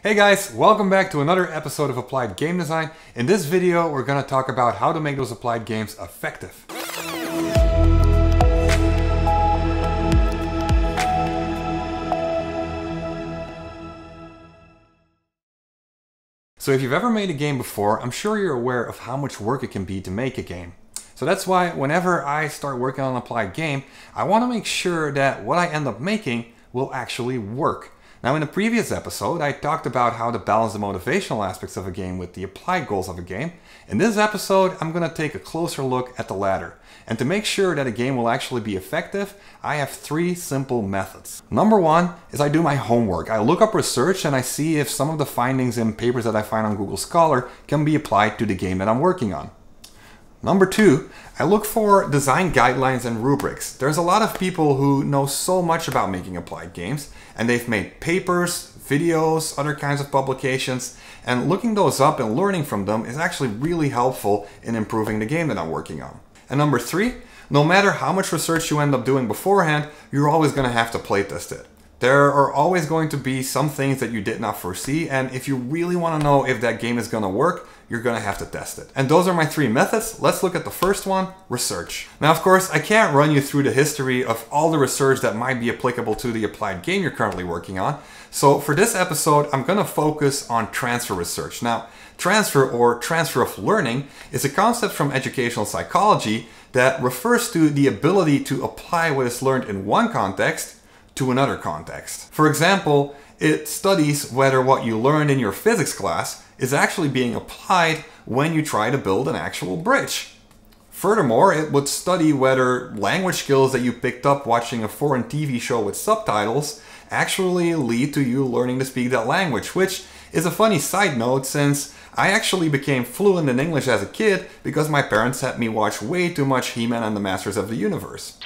Hey guys, welcome back to another episode of Applied Game Design. In this video, we're going to talk about how to make those applied games effective. So if you've ever made a game before, I'm sure you're aware of how much work it can be to make a game. So that's why whenever I start working on an applied game, I want to make sure that what I end up making will actually work. Now, in a previous episode, I talked about how to balance the motivational aspects of a game with the applied goals of a game. In this episode, I'm going to take a closer look at the latter. And to make sure that a game will actually be effective, I have three simple methods. Number one is I do my homework. I look up research and I see if some of the findings in papers that I find on Google Scholar can be applied to the game that I'm working on. Number two, I look for design guidelines and rubrics. There's a lot of people who know so much about making applied games, and they've made papers, videos, other kinds of publications, and looking those up and learning from them is actually really helpful in improving the game that I'm working on. And number three, no matter how much research you end up doing beforehand, you're always going to have to playtest it. There are always going to be some things that you did not foresee, and if you really want to know if that game is going to work, you're going to have to test it. And those are my three methods. Let's look at the first one, research. Now, of course, I can't run you through the history of all the research that might be applicable to the applied game you're currently working on. So for this episode, I'm going to focus on transfer research. Now, transfer or transfer of learning is a concept from educational psychology that refers to the ability to apply what is learned in one context to another context. For example, it studies whether what you learned in your physics class is actually being applied when you try to build an actual bridge. Furthermore, it would study whether language skills that you picked up watching a foreign TV show with subtitles actually lead to you learning to speak that language, which is a funny side note since I actually became fluent in English as a kid because my parents had me watch way too much He-Man and the Masters of the Universe.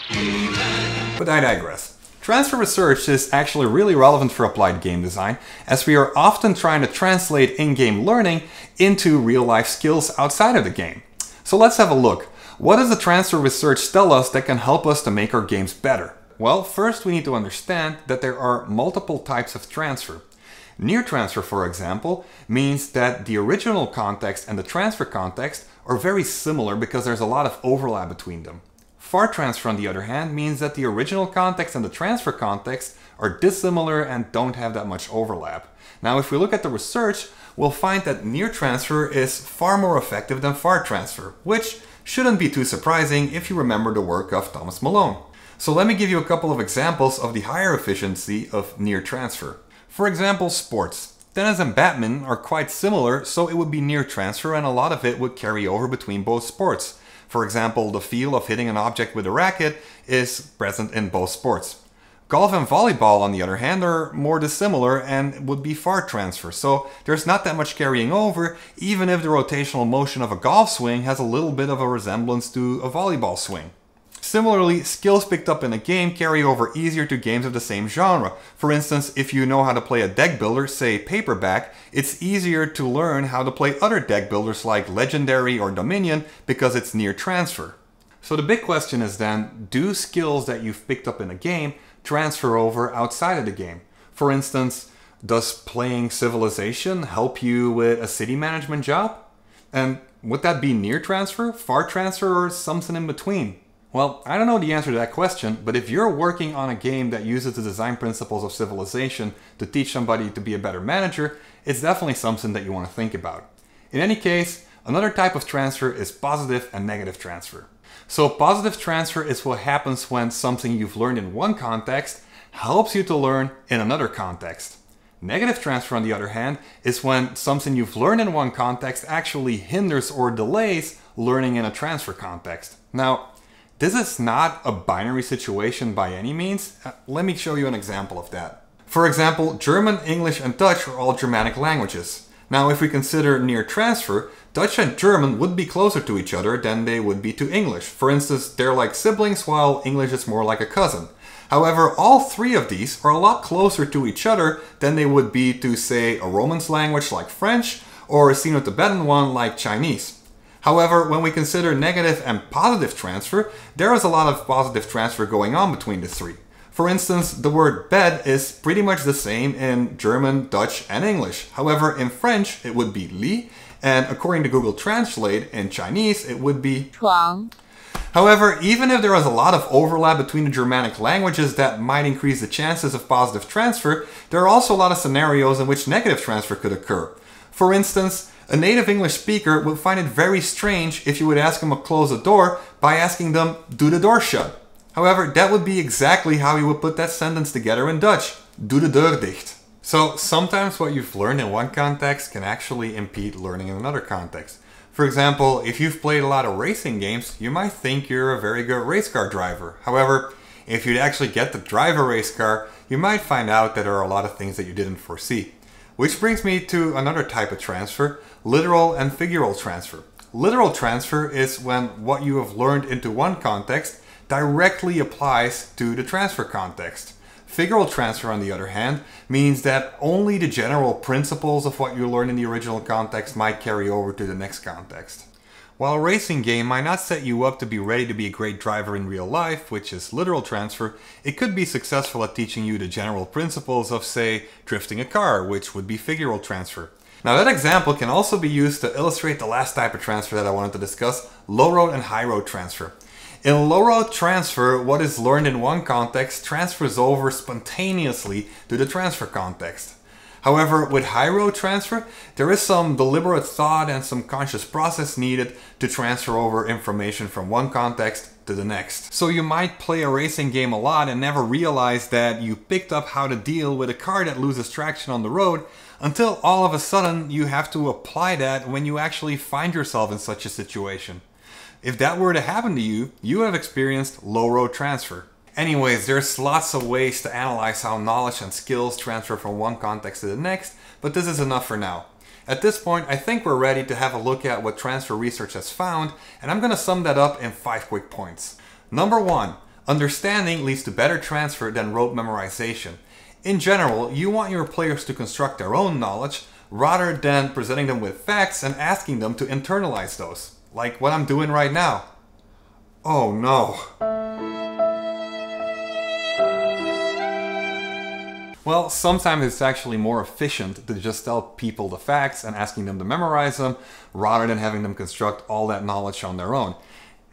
But I digress. Transfer research is actually really relevant for applied game design, as we are often trying to translate in-game learning into real-life skills outside of the game. So let's have a look. What does the transfer research tell us that can help us to make our games better? Well, first we need to understand that there are multiple types of transfer. Near transfer, for example, means that the original context and the transfer context are very similar because there's a lot of overlap between them. Far transfer, on the other hand, means that the original context and the transfer context are dissimilar and don't have that much overlap. Now, if we look at the research, we'll find that near transfer is far more effective than far transfer, which shouldn't be too surprising if you remember the work of Thomas Malone. So let me give you a couple of examples of the higher efficiency of near transfer. For example, sports. Tennis and badminton are quite similar, so it would be near transfer and a lot of it would carry over between both sports. For example, the feel of hitting an object with a racket is present in both sports. Golf and volleyball, on the other hand, are more dissimilar and would be far transfer. So there's not that much carrying over, even if the rotational motion of a golf swing has a little bit of a resemblance to a volleyball swing. Similarly, skills picked up in a game carry over easier to games of the same genre. For instance, if you know how to play a deck builder, say Paperback, it's easier to learn how to play other deck builders like Legendary or Dominion because it's near transfer. So the big question is then, do skills that you've picked up in a game transfer over outside of the game? For instance, does playing Civilization help you with a city management job? And would that be near transfer, far transfer, or something in between? Well, I don't know the answer to that question, but if you're working on a game that uses the design principles of Civilization to teach somebody to be a better manager, it's definitely something that you want to think about. In any case, another type of transfer is positive and negative transfer. So positive transfer is what happens when something you've learned in one context helps you to learn in another context. Negative transfer, on the other hand, is when something you've learned in one context actually hinders or delays learning in a transfer context. Now, this is not a binary situation by any means. Let me show you an example of that. For example, German, English, and Dutch are all Germanic languages. Now, if we consider near transfer, Dutch and German would be closer to each other than they would be to English. For instance, they're like siblings, while English is more like a cousin. However, all three of these are a lot closer to each other than they would be to, say, a Romance language like French, or a Sino-Tibetan one like Chinese. However, when we consider negative and positive transfer, there is a lot of positive transfer going on between the three. For instance, the word bed is pretty much the same in German, Dutch, and English. However, in French, it would be lit, and according to Google Translate, in Chinese, it would be 床. However, even if there is a lot of overlap between the Germanic languages that might increase the chances of positive transfer, there are also a lot of scenarios in which negative transfer could occur. For instance, a native English speaker would find it very strange if you would ask them to close a door by asking them, "Do the door shut?" However, that would be exactly how you would put that sentence together in Dutch. "Doe de deur dicht." So sometimes what you've learned in one context can actually impede learning in another context. For example, if you've played a lot of racing games, you might think you're a very good race car driver. However, if you'd actually get to drive a race car, you might find out that there are a lot of things that you didn't foresee. Which brings me to another type of transfer, literal and figural transfer. Literal transfer is when what you have learned into one context directly applies to the transfer context. Figural transfer, on the other hand, means that only the general principles of what you learned in the original context might carry over to the next context. While a racing game might not set you up to be ready to be a great driver in real life, which is literal transfer, it could be successful at teaching you the general principles of, say, drifting a car, which would be figural transfer. Now that example can also be used to illustrate the last type of transfer that I wanted to discuss, low road and high road transfer. In low-road transfer, what is learned in one context transfers over spontaneously to the transfer context. However, with high-road transfer, there is some deliberate thought and some conscious process needed to transfer over information from one context to the next. So you might play a racing game a lot and never realize that you picked up how to deal with a car that loses traction on the road, until all of a sudden you have to apply that when you actually find yourself in such a situation. If that were to happen to you, you have experienced low road transfer. Anyways, there's lots of ways to analyze how knowledge and skills transfer from one context to the next, but this is enough for now. At this point, I think we're ready to have a look at what transfer research has found, and I'm going to sum that up in 5 quick points. Number 1, understanding leads to better transfer than rote memorization. In general, you want your players to construct their own knowledge, rather than presenting them with facts and asking them to internalize those. Like what I'm doing right now. Oh no. Well, sometimes it's actually more efficient to just tell people the facts and asking them to memorize them, rather than having them construct all that knowledge on their own.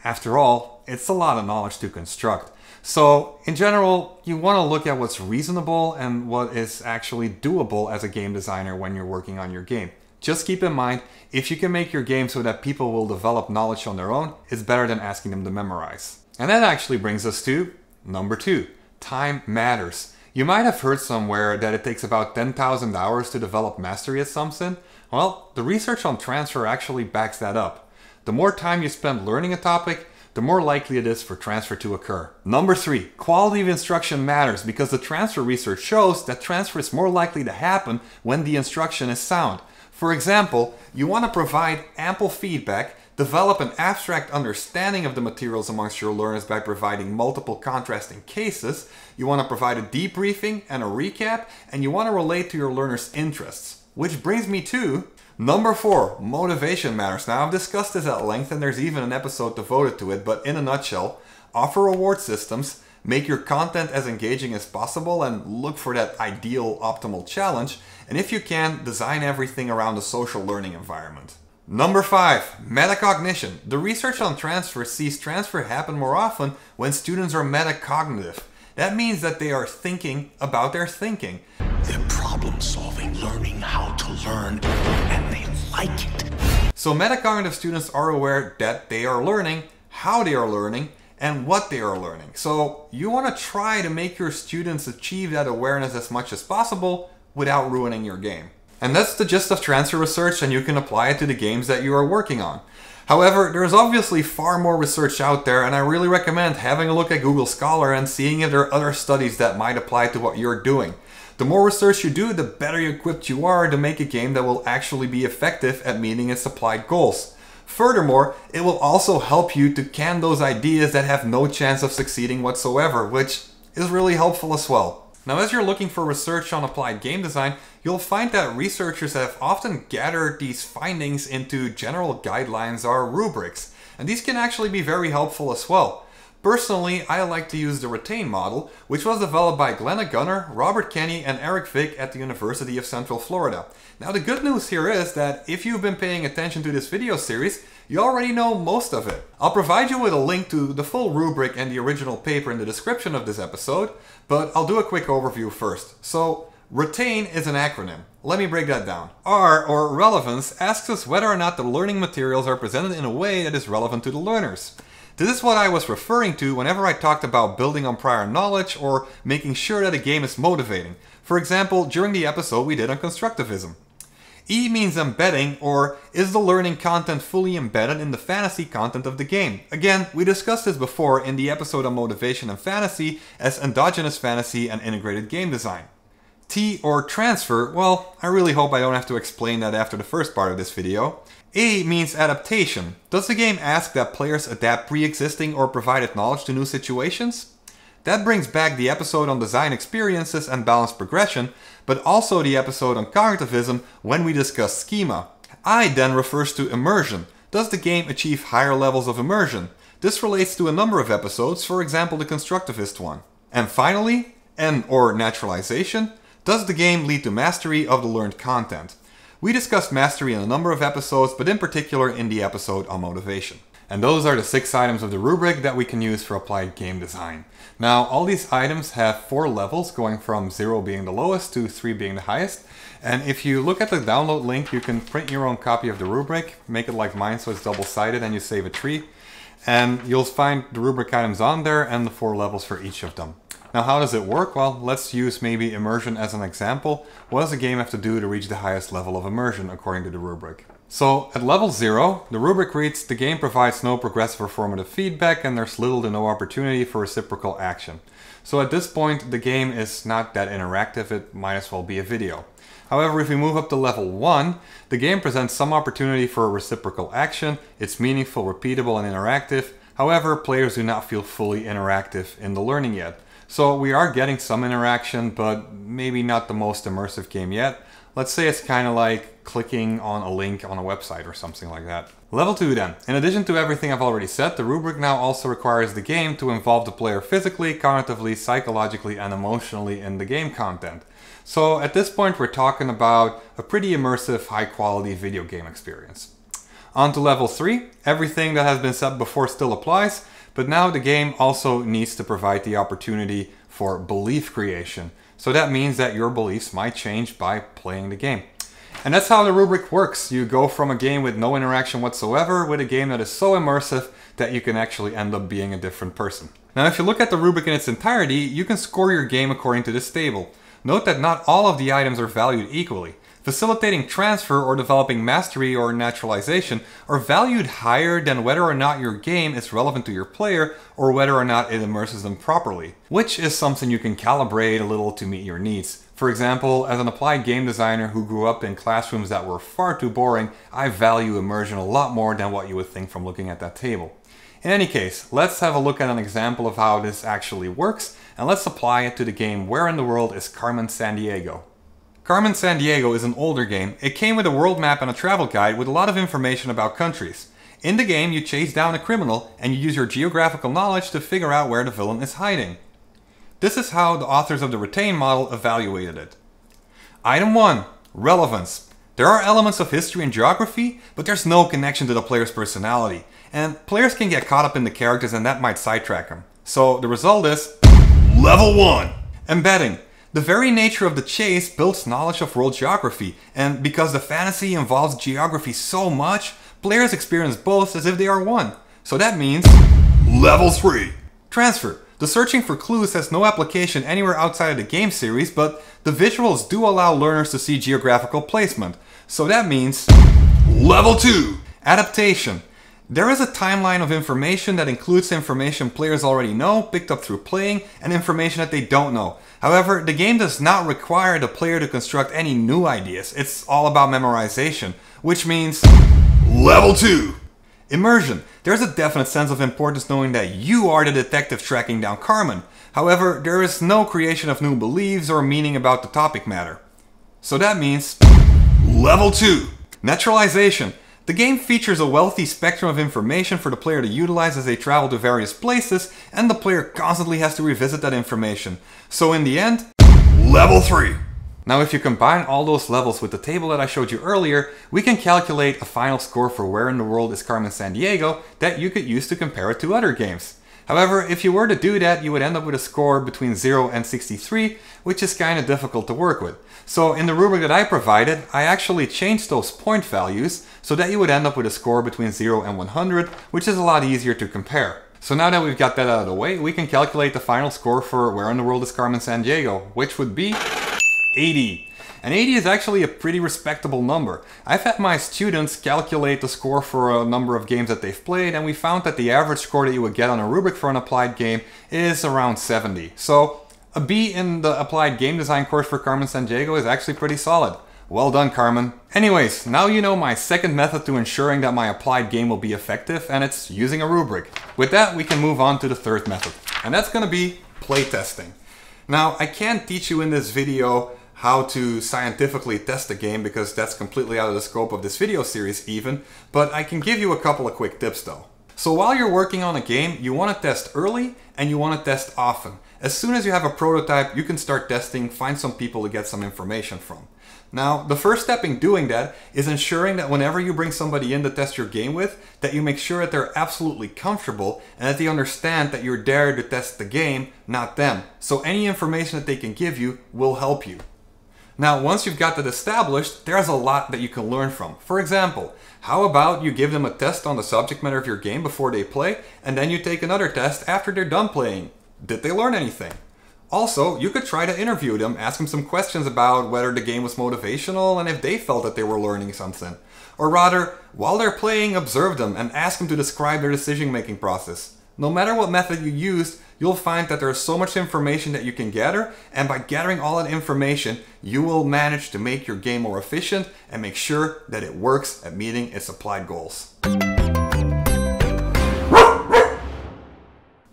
After all, it's a lot of knowledge to construct. So, in general, you want to look at what's reasonable and what is actually doable as a game designer when you're working on your game. Just keep in mind, if you can make your game so that people will develop knowledge on their own, it's better than asking them to memorize. And that actually brings us to number 2, time matters. You might have heard somewhere that it takes about 10,000 hours to develop mastery at something. Well, the research on transfer actually backs that up. The more time you spend learning a topic, the more likely it is for transfer to occur. Number 3, quality of instruction matters because the transfer research shows that transfer is more likely to happen when the instruction is sound. For example, you want to provide ample feedback, develop an abstract understanding of the materials amongst your learners by providing multiple contrasting cases, you want to provide a debriefing and a recap, and you want to relate to your learners' interests. Which brings me to number 4, motivation matters. Now, I've discussed this at length and there's even an episode devoted to it, but in a nutshell, offer reward systems, make your content as engaging as possible and look for that ideal, optimal challenge. And if you can, design everything around a social learning environment. Number 5, metacognition. The research on transfer sees transfer happen more often when students are metacognitive. That means that they are thinking about their thinking. They're problem solving, learning how to learn, and they like it. So metacognitive students are aware that they are learning, how they are learning, and what they are learning. So you want to try to make your students achieve that awareness as much as possible without ruining your game. And that's the gist of transfer research, and you can apply it to the games that you are working on. However, there's obviously far more research out there, and I really recommend having a look at Google Scholar and seeing if there are other studies that might apply to what you're doing. The more research you do, the better equipped you are to make a game that will actually be effective at meeting its applied goals. Furthermore, it will also help you to can those ideas that have no chance of succeeding whatsoever, which is really helpful as well. Now, as you're looking for research on applied game design, you'll find that researchers have often gathered these findings into general guidelines or rubrics, and these can actually be very helpful as well. Personally, I like to use the RETAIN model, which was developed by Glenna Gunter, Robert Kenny and Eric Vick at the University of Central Florida. Now the good news here is that if you've been paying attention to this video series, you already know most of it. I'll provide you with a link to the full rubric and the original paper in the description of this episode, but I'll do a quick overview first. So, RETAIN is an acronym. Let me break that down. R, or relevance, asks us whether or not the learning materials are presented in a way that is relevant to the learners. This is what I was referring to whenever I talked about building on prior knowledge or making sure that a game is motivating. For example, during the episode we did on constructivism. E means embedding, or is the learning content fully embedded in the fantasy content of the game? Again, we discussed this before in the episode on motivation and fantasy as endogenous fantasy and integrated game design. T, or transfer, well, I really hope I don't have to explain that after the first part of this video. A means adaptation. Does the game ask that players adapt pre-existing or provided knowledge to new situations? That brings back the episode on design experiences and balanced progression, but also the episode on cognitivism when we discussed schema. I then refers to immersion. Does the game achieve higher levels of immersion? This relates to a number of episodes, for example the constructivist one. And finally, N, or naturalization. Does the game lead to mastery of the learned content? We discussed mastery in a number of episodes, but in particular in the episode on motivation. And those are the 6 items of the rubric that we can use for applied game design. Now, all these items have 4 levels, going from 0 being the lowest to 3 being the highest. And if you look at the download link, you can print your own copy of the rubric, make it like mine so it's double-sided, and you save a tree. And you'll find the rubric items on there and the 4 levels for each of them. Now, how does it work? Well, let's use maybe immersion as an example. What does a game have to do to reach the highest level of immersion according to the rubric? So at level 0, the rubric reads, the game provides no progressive or formative feedback and there's little to no opportunity for reciprocal action. So at this point, the game is not that interactive, it might as well be a video. However, if we move up to level 1, the game presents some opportunity for reciprocal action, it's meaningful, repeatable and interactive. However, players do not feel fully interactive in the learning yet. So we are getting some interaction, but maybe not the most immersive game yet. Let's say it's kind of like clicking on a link on a website or something like that. Level 2 then. In addition to everything I've already said, the rubric now also requires the game to involve the player physically, cognitively, psychologically, and emotionally in the game content. So at this point we're talking about a pretty immersive, high-quality video game experience. On to level 3. Everything that has been said before still applies. But now the game also needs to provide the opportunity for belief creation. So that means that your beliefs might change by playing the game. And that's how the rubric works. You go from a game with no interaction whatsoever with a game that is so immersive that you can actually end up being a different person. Now if you look at the rubric in its entirety, you can score your game according to this table. Note that not all of the items are valued equally. Facilitating transfer or developing mastery or naturalization are valued higher than whether or not your game is relevant to your player or whether or not it immerses them properly, which is something you can calibrate a little to meet your needs. For example, as an applied game designer who grew up in classrooms that were far too boring, I value immersion a lot more than what you would think from looking at that table. In any case, let's have a look at an example of how this actually works, and let's apply it to the game Where in the World is Carmen Sandiego. Carmen Sandiego is an older game. It came with a world map and a travel guide with a lot of information about countries. In the game, you chase down a criminal and you use your geographical knowledge to figure out where the villain is hiding. This is how the authors of the RETAIN model evaluated it. Item 1. Relevance. There are elements of history and geography, but there's no connection to the player's personality. And players can get caught up in the characters and that might sidetrack them. So the result is... Level 1. Embedding. The very nature of the chase builds knowledge of world geography, and because the fantasy involves geography so much, players experience both as if they are one. So that means... Level 3! Transfer. The searching for clues has no application anywhere outside of the game series, but the visuals do allow learners to see geographical placement. So that means... Level 2! Adaptation. There is a timeline of information that includes information players already know, picked up through playing, and information that they don't know. However, the game does not require the player to construct any new ideas. It's all about memorization, which means... Level 2! Immersion. There's a definite sense of importance knowing that you are the detective tracking down Carmen. However, there is no creation of new beliefs or meaning about the topic matter. So that means... Level 2! Naturalization. The game features a wealthy spectrum of information for the player to utilize as they travel to various places, and the player constantly has to revisit that information. So in the end, level 3! Now if you combine all those levels with the table that I showed you earlier, we can calculate a final score for Where in the World is Carmen Sandiego that you could use to compare it to other games. However, if you were to do that, you would end up with a score between 0 and 63, which is kind of difficult to work with. So in the rubric that I provided, I actually changed those point values so that you would end up with a score between 0 and 100, which is a lot easier to compare. So now that we've got that out of the way, we can calculate the final score for Where in the World is Carmen Sandiego, which would be 80. And 80 is actually a pretty respectable number. I've had my students calculate the score for a number of games that they've played, and we found that the average score that you would get on a rubric for an applied game is around 70. So a B in the Applied Game Design course for Carmen Sandiego is actually pretty solid. Well done, Carmen. Anyways, now you know my second method to ensuring that my applied game will be effective, and it's using a rubric. With that, we can move on to the third method, and that's going to be playtesting. Now, I can't teach you in this video how to scientifically test a game because that's completely out of the scope of this video series even, but I can give you a couple of quick tips though. So while you're working on a game, you want to test early and you want to test often. As soon as you have a prototype, you can start testing, find some people to get some information from. Now, the first step in doing that is ensuring that whenever you bring somebody in to test your game with, that you make sure that they're absolutely comfortable and that they understand that you're there to test the game, not them. So any information that they can give you will help you. Now, once you've got that established, there's a lot that you can learn from. For example, how about you give them a test on the subject matter of your game before they play, and then you take another test after they're done playing. Did they learn anything? Also, you could try to interview them, ask them some questions about whether the game was motivational and if they felt that they were learning something. Or rather, while they're playing, observe them and ask them to describe their decision-making process. No matter what method you use, you'll find that there's so much information that you can gather, and by gathering all that information, you will manage to make your game more efficient and make sure that it works at meeting its applied goals.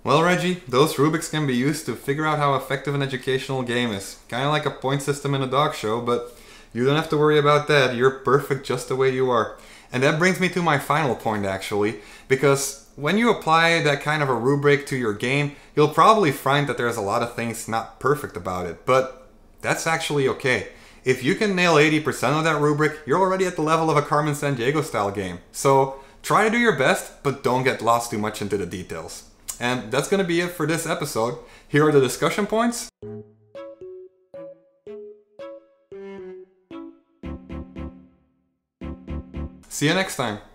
Well, Reggie, those rubrics can be used to figure out how effective an educational game is. Kind of like a point system in a dog show, but you don't have to worry about that. You're perfect just the way you are. And that brings me to my final point, actually, because when you apply that kind of a rubric to your game, you'll probably find that there's a lot of things not perfect about it, but that's actually okay. If you can nail 80% of that rubric, you're already at the level of a Carmen Sandiego style game. So try to do your best, but don't get lost too much into the details. And that's going to be it for this episode. Here are the discussion points. See you next time.